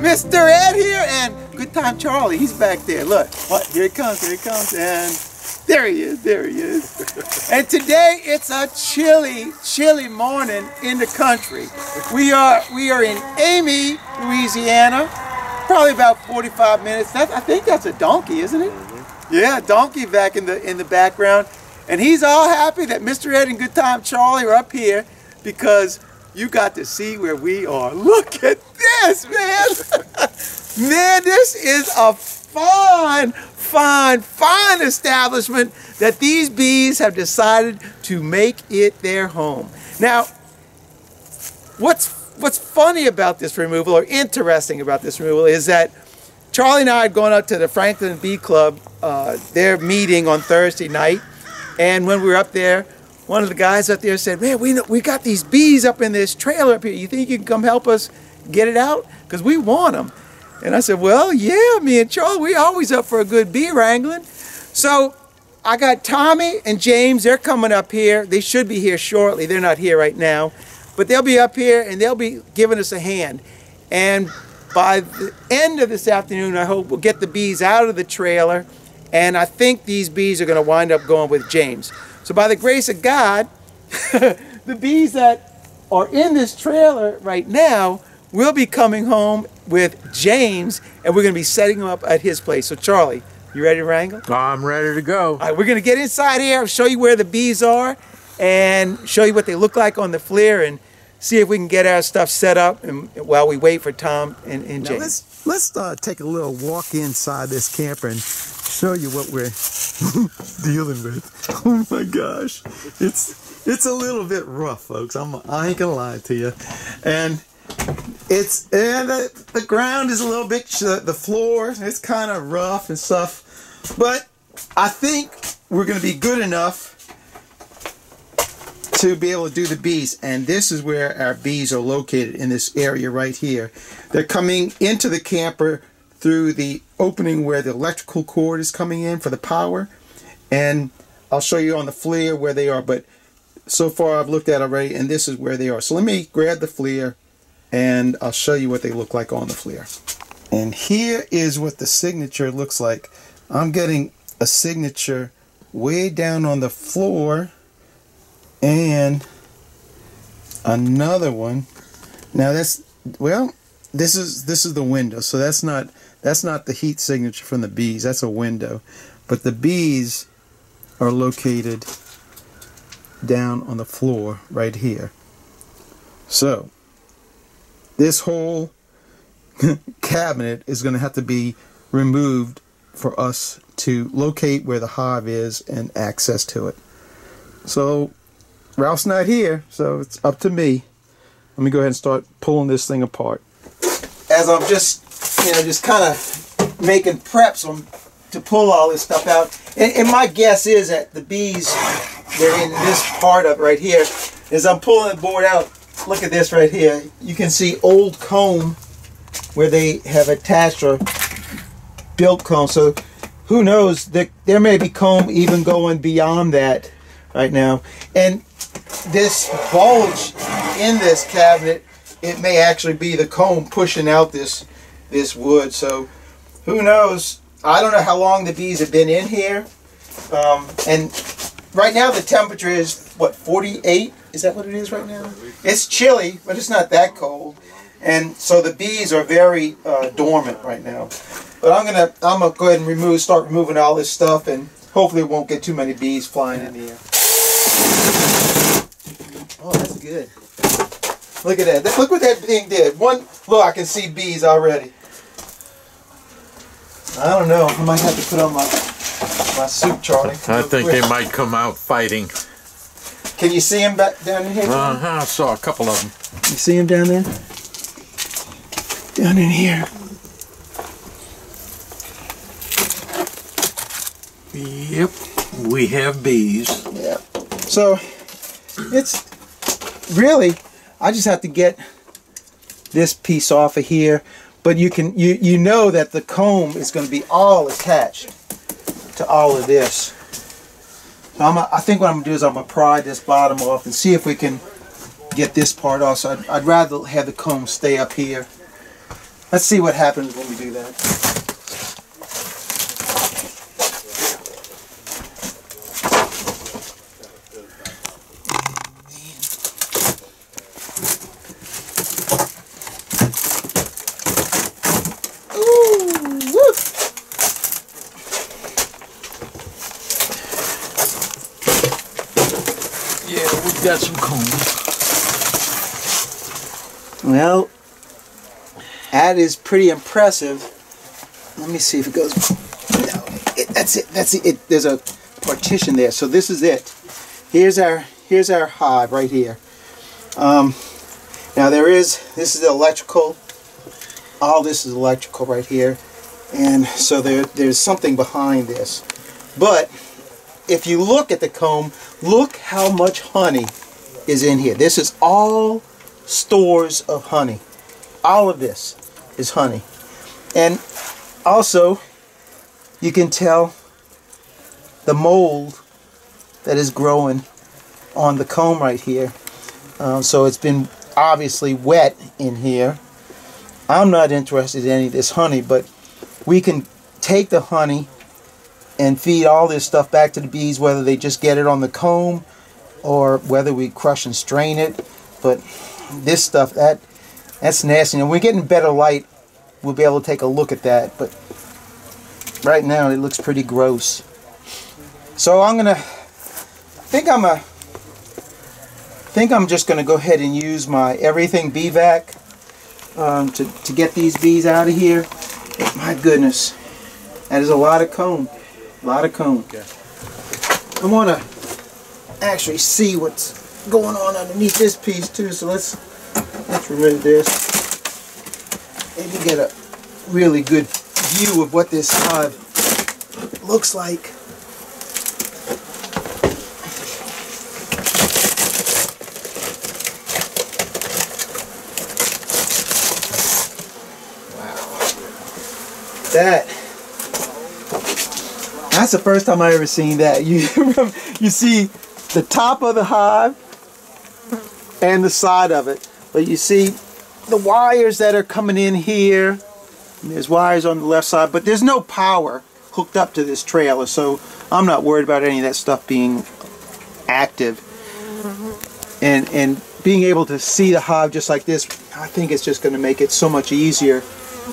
Mr. Ed here, and Good Time Charlie, he's back there. Look, what? Here he comes, and there he is, And today it's a chilly, chilly morning in the country. We are in Amy, Louisiana, probably about 45 minutes. I think that's a donkey, isn't it? Yeah, donkey back in the background. And he's all happy that Mr. Ed and Good Time Charlie are up here because you got to see where we are. Look at this, man. Man, this is a fine, fine, fine establishment that these bees have decided to make it their home. Now, what's funny about this removal, or interesting about this removal, is that Charlie and I had gone up to the Franklin Bee Club, their meeting on Thursday night, and when we were up there, one of the guys up there said, man, we got these bees up in this trailer up here. You think you can come help us get it out? Because we want them. And I said, well, yeah, me and Charlie, we always up for a good bee wrangling. So I got Tommy and James. They're coming up here. They should be here shortly. They're not here right now. But they'll be up here, and they'll be giving us a hand. And by the end of this afternoon, I hope we'll get the bees out of the trailer. And I think these bees are going to wind up going with James. So by the grace of God, the bees that are in this trailer right now will be coming home with James, and we're going to be setting them up at his place. So Charlie, you ready to wrangle? I'm ready to go. All right, we're going to get inside here. I'll show you where the bees are and show you what they look like on the FLIR and see if we can get our stuff set up and while we wait for Tom and James. Now let's take a little walk inside this camper and show you what we're dealing with. Oh my gosh, it's a little bit rough, folks. I ain't gonna lie to you, and the ground is a little bit, the floor is kind of rough and stuff, but I think we're gonna be good enough to be able to do the bees. And this is where our bees are located, in this area right here. They're coming into the camper through the opening where the electrical cord is coming in for the power, and I'll show you on the FLIR where they are, but so far I've looked at already, and this is where they are. So let me grab the FLIR and I'll show you what they look like on the FLIR. And here is what the signature looks like. I'm getting a signature way down on the floor, and another one. Now that's, well, this is the window, so that's not the heat signature from the bees, that's a window. But the bees are located down on the floor right here. So this whole cabinet is going to have to be removed for us to locate where the hive is and access to it. So Ralph's not here, so it's up to me. Let me go ahead and start pulling this thing apart. As I'm just kind of making preps to pull all this stuff out. And my guess is that the bees, they're in this part of right here. As I'm pulling the board out, look at this right here. You can see old comb where they have attached or built comb. So who knows, there may be comb even going beyond that right now. And this bulge in this cabinet, it may actually be the comb pushing out this wood. So who knows? I don't know how long the bees have been in here. And right now the temperature is, what, 48? Is that what it is right now? It's chilly, but it's not that cold. And so the bees are very dormant right now. But I'm gonna go ahead and start removing all this stuff, and hopefully it won't get too many bees flying in the air. Oh, that's good. Look at that. Look what that thing did. Look, I can see bees already. I don't know. I might have to put on my suit, Charlie. I think they might come out fighting. Can you see them back down in here? I saw a couple of them. You see them down there? Down in here. Yep, we have bees. Yeah. So, it's really, I just have to get this piece off of here, but you know that the comb is going to be all attached to all of this. So I think what I'm going to do is I'm going to pry this bottom off and see if we can get this part off. So I'd rather have the comb stay up here. Let's see what happens when we do that. Got some cones. Well, that is pretty impressive. Let me see if it goes. No, that's it. There's a partition there, so this is it. Here's our hive right here. Now this is electrical. All this is electrical right here, and so there's something behind this, but. If you look at the comb, look how much honey is in here. This is all stores of honey. All of this is honey. And also, you can tell the mold that is growing on the comb right here. So it's been obviously wet in here. I'm not interested in any of this honey, but we can take the honey and feed all this stuff back to the bees, whether they just get it on the comb or whether we crush and strain it. But this stuff, that's nasty. And we're getting better light, we'll be able to take a look at that. But right now it looks pretty gross. So I think I'm just gonna go ahead and use my Everything Bee Vac to get these bees out of here. My goodness, that is a lot of comb. A lot of comb. Okay. I want to actually see what's going on underneath this piece too, so let's remove this. Maybe get a really good view of what this hive looks like. Wow. That's the first time I've ever seen that. You see the top of the hive and the side of it. But you see the wires that are coming in here. And there's wires on the left side, but there's no power hooked up to this trailer. So I'm not worried about any of that stuff being active. And being able to see the hive just like this, I think it's just going to make it so much easier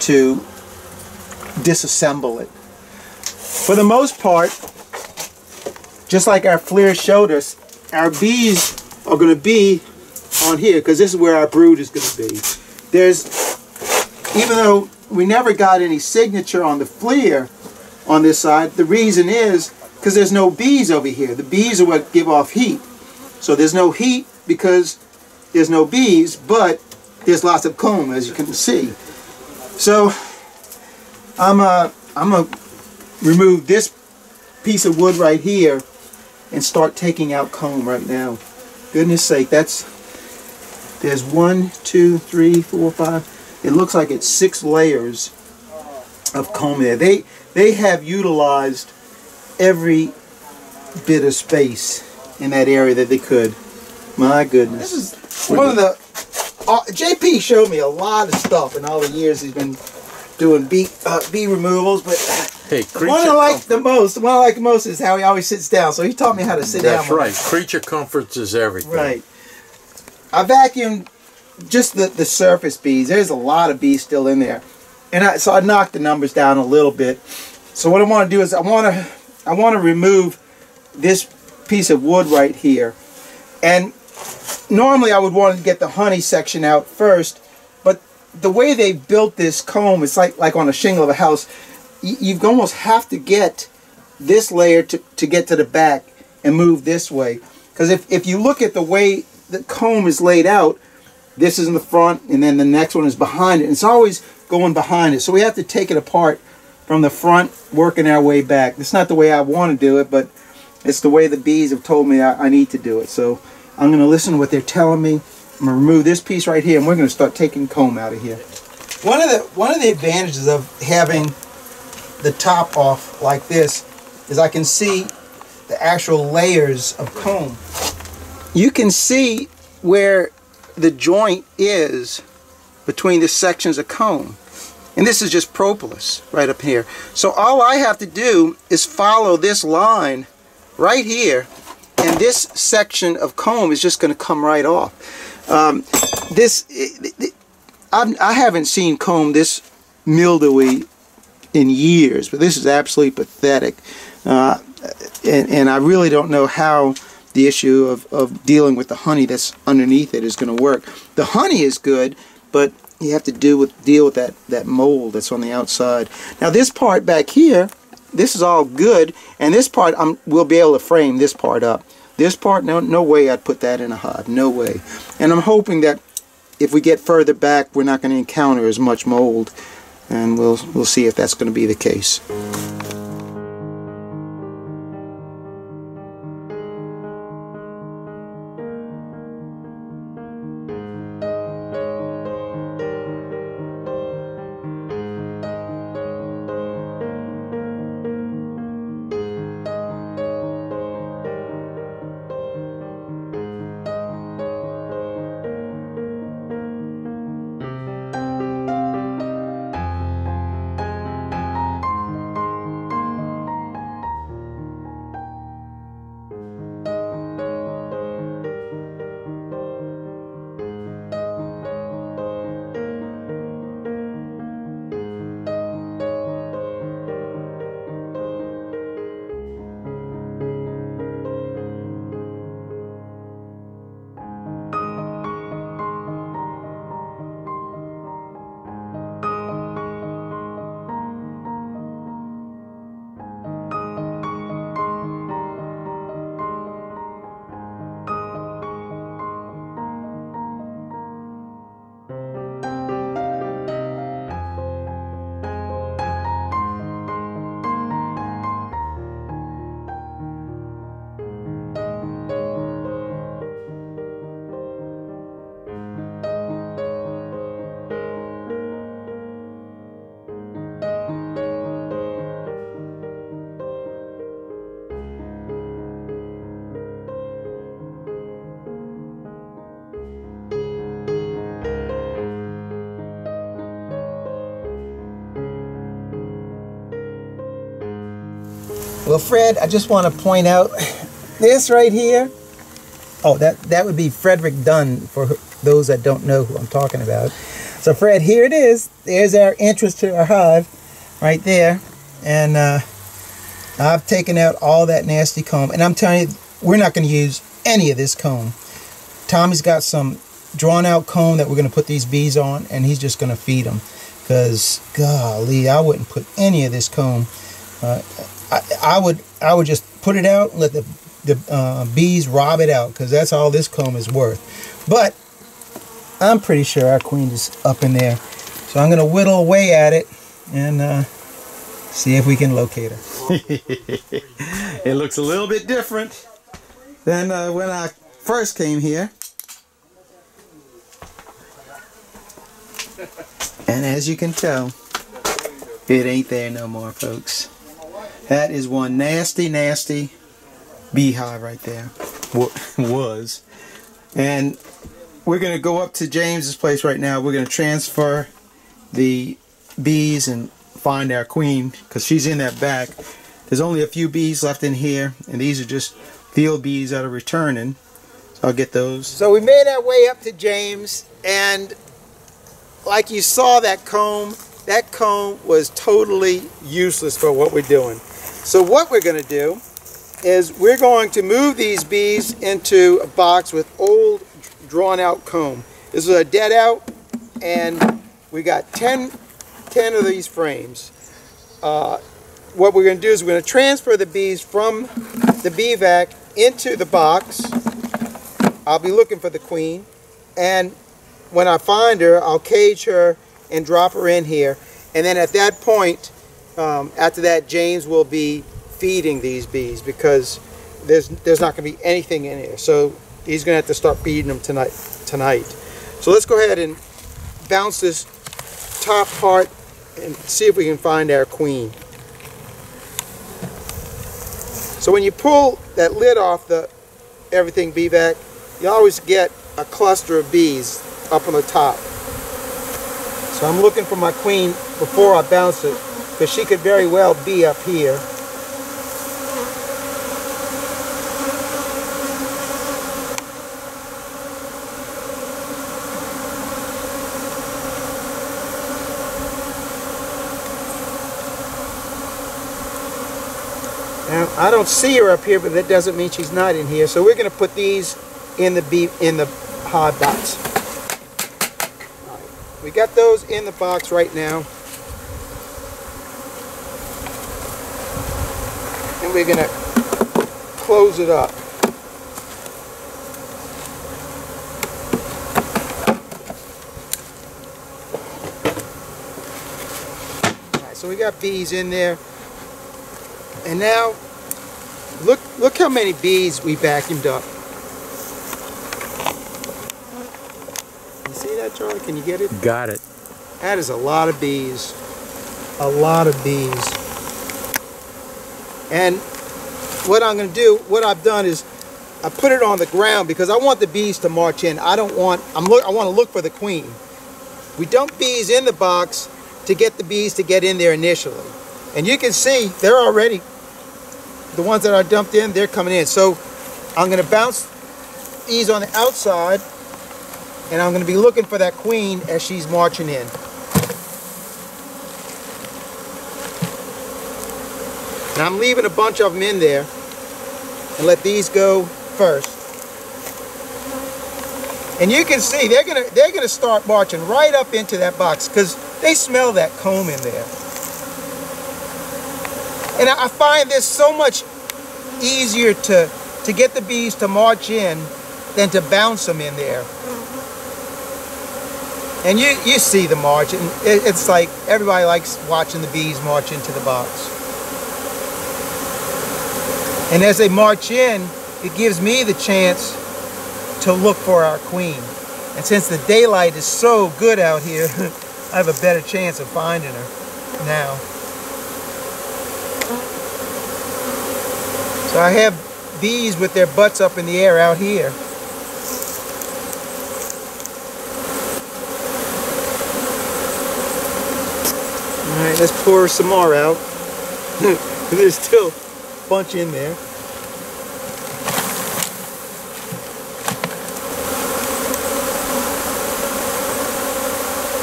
to disassemble it. For the most part, just like our FLIR showed us, our bees are going to be on here because this is where our brood is going to be. Even though we never got any signature on the FLIR on this side, the reason is because there's no bees over here. The bees are what give off heat. So there's no heat because there's no bees, but there's lots of comb, as you can see. So I'm remove this piece of wood right here and start taking out comb right now. Goodness sake, there's 1, 2, 3, 4, 5. It looks like it's 6 layers of comb there. They have utilized every bit of space in that area that they could. My goodness. This is one of the JP showed me a lot of stuff in all the years he's been doing bee removals, but hey, the one I like the most is how he always sits down. So he taught me how to sit down. That's right. Creature comforts is everything. Right. I vacuumed just the surface bees. There's a lot of bees still in there, and so I knocked the numbers down a little bit. So what I want to do is I want to remove this piece of wood right here, and normally I would want to get the honey section out first, but the way they built this comb, it's like on a shingle of a house. You almost have to get this layer to get to the back and move this way. Because if you look at the way the comb is laid out, this is in the front and then the next one is behind it. And it's always going behind it. So we have to take it apart from the front, working our way back. That's not the way I want to do it, but it's the way the bees have told me I need to do it. So I'm going to listen to what they're telling me. I'm going to remove this piece right here and we're going to start taking comb out of here. One of the advantages of having the top off like this is I can see the actual layers of comb. You can see where the joint is between the sections of comb. And this is just propolis right up here. So all I have to do is follow this line right here, and this section of comb is just going to come right off. I haven't seen comb this mildewy in years, but this is absolutely pathetic. And I really don't know how the issue of dealing with the honey that's underneath it is going to work. The honey is good, but you have to deal with that mold that's on the outside. Now this part back here, this is all good, and this part we'll be able to frame this part up. This part, no way I'd put that in a hive, no way. And I'm hoping that if we get further back, we're not going to encounter as much mold, and we'll see if that's going to be the case. Well, Fred, I just want to point out this right here. Oh, that would be Frederick Dunn, for those that don't know who I'm talking about. So, Fred, here it is. There's our entrance to our hive right there. And I've taken out all that nasty comb. And I'm telling you, we're not going to use any of this comb. Tommy's got some drawn-out comb that we're going to put these bees on, and he's just going to feed them. Because, golly, I wouldn't put any of this comb. I would just put it out and let the bees rob it out, because that's all this comb is worth. But I'm pretty sure our queen is up in there, so I'm going to whittle away at it and see if we can locate her. It looks a little bit different than when I first came here. And as you can tell, it ain't there no more, folks. That is one nasty, nasty beehive right there. Was. And we're going to go up to James's place right now. We're going to transfer the bees and find our queen, because she's in that back. There's only a few bees left in here, and these are just field bees that are returning. So I'll get those. So we made our way up to James, and like you saw, that comb was totally useless for what we're doing. So what we're going to do is we're going to move these bees into a box with old drawn out comb. This is a dead out, and we got 10 of these frames. What we're going to do is we're going to transfer the bees from the bee vac into the box. I'll be looking for the queen, and when I find her, I'll cage her and drop her in here, and then at that point, after that, James will be feeding these bees, because there's not going to be anything in here. So he's going to have to start feeding them tonight. So let's go ahead and bounce this top part and see if we can find our queen. So when you pull that lid off the Everything Bee Vac, you always get a cluster of bees up on the top. So I'm looking for my queen before I bounce it, because she could very well be up here. Now, I don't see her up here, but that doesn't mean she's not in here. So we're going to put these in the hard box. All right. We got those in the box right now. And we're going to close it up. All right, so we got bees in there. And now, look how many bees we vacuumed up. You see that, Charlie? Can you get it? Got it. That is a lot of bees. A lot of bees. And what I'm going to do, what I've done is, I put it on the ground because I want the bees to march in. I don't want, I want to look for the queen. We dump bees in the box to get the bees to get in there initially. And you can see, they're already, the ones that are dumped in, they're coming in. So I'm going to bounce these on the outside, and I'm going to be looking for that queen as she's marching in. And I'm leaving a bunch of them in there, and let these go first. And you can see, they're going to start marching right up into that box, because they smell that comb in there. And I find this so much easier to get the bees to march in than to bounce them in there. And you see the march. And it's like everybody likes watching the bees march into the box. And as they march in, it gives me the chance to look for our queen. And since the daylight is so good out here, I have a better chance of finding her now. So I have bees with their butts up in the air out here. All right, let's pour some more out. There's still a bunch in there.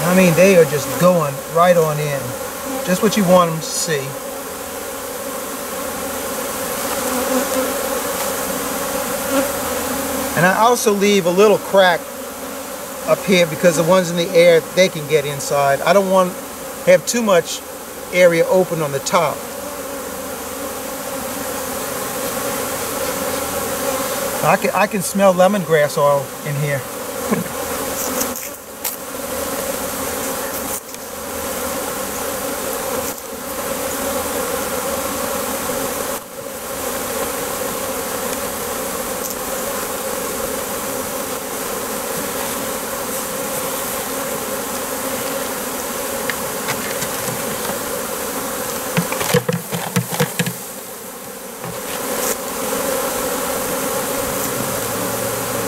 I mean, they are just going right on in. Just what you want them to see. And I also leave a little crack up here because the ones in the air, they can get inside. I don't want to have too much area open on the top. I can smell lemongrass oil in here.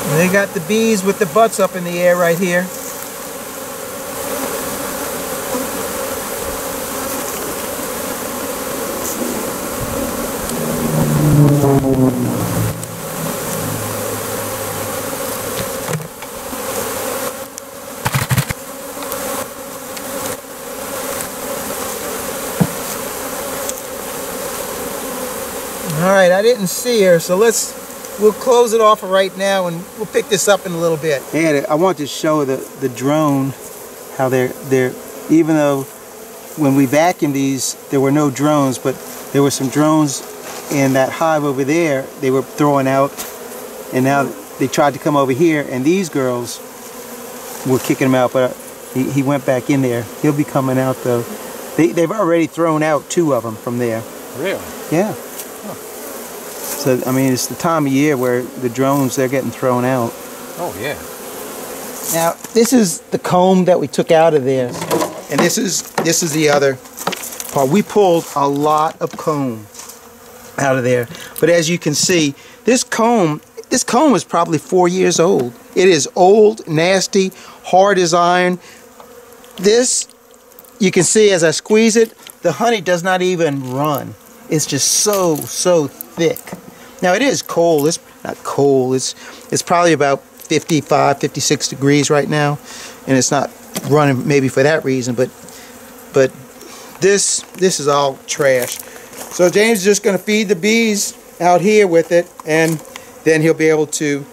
They got the bees with the butts up in the air right here. All right, I didn't see her, so we'll close it off right now, and we'll pick this up in a little bit. And I want to show the drone how they're even though when we vacuumed these there were no drones, but there were some drones in that hive over there they were throwing out, and now they tried to come over here, and these girls were kicking him out, but he went back in there. He'll be coming out though. They've already thrown out two of them from there. Really? Yeah. So, I mean, it's the time of year where the drones, they're getting thrown out. Oh, yeah. Now, this is the comb that we took out of there. And this is the other part. We pulled a lot of comb out of there. But as you can see, this comb is probably 4 years old. It is old, nasty, hard as iron. This, you can see as I squeeze it, the honey does not even run. It's just so thick. Now it is cold. It's not cold. It's probably about 55, 56 degrees right now, and it's not running maybe for that reason. But this is all trash. So James is just going to feed the bees out here with it, and then he'll be able to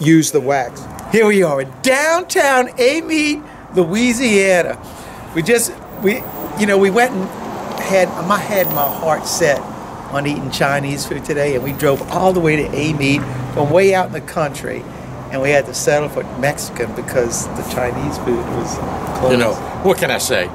use the wax. Here we are in downtown Amite, Louisiana. We went and had my heart set on eating Chinese food today, and we drove all the way to Amite from way out in the country, and we had to settle for Mexican because the Chinese food was closed. You know, what can I say?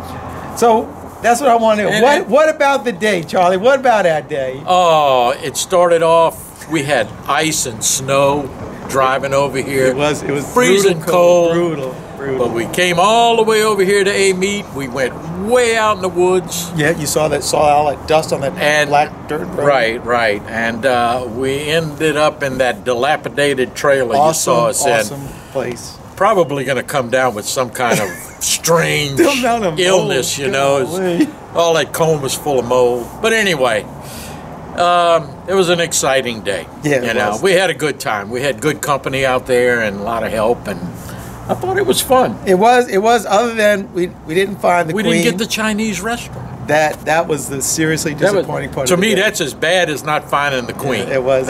So that's what I want to know. What about the day, Charlie? What about that day? Oh, it started off, we had ice and snow driving over here. It was freezing cold. Brutal. But we came all the way over here to Amite. We went way out in the woods. Yeah, you saw all that dust on that black dirt road. Right. And we ended up in that dilapidated trailer you saw us in. Awesome place. Probably going to come down with some kind of strange illness, you know. All that comb was full of mold. But anyway, it was an exciting day. Yeah, you know, we had a good time. We had good company out there and a lot of help, and I thought it was fun. It was. Other than we didn't find the queen. We didn't get the Chinese restaurant. That was the seriously disappointing part. To me, that's as bad as not finding the queen. Yeah, it was.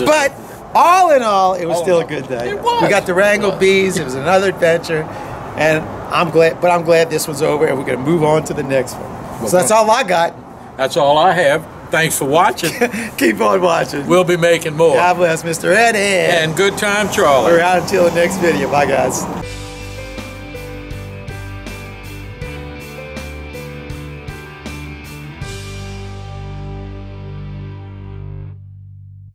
But all in all, it was still a good day. It was. We got to wrangle bees. It was another adventure, and I'm glad this was over, and we're going to move on to the next one. So that's all I got. That's all I have. Thanks for watching. Keep on watching. We'll be making more. God bless, Mr. Ed. And good time, Charlie. We're out until the next video. Bye, guys.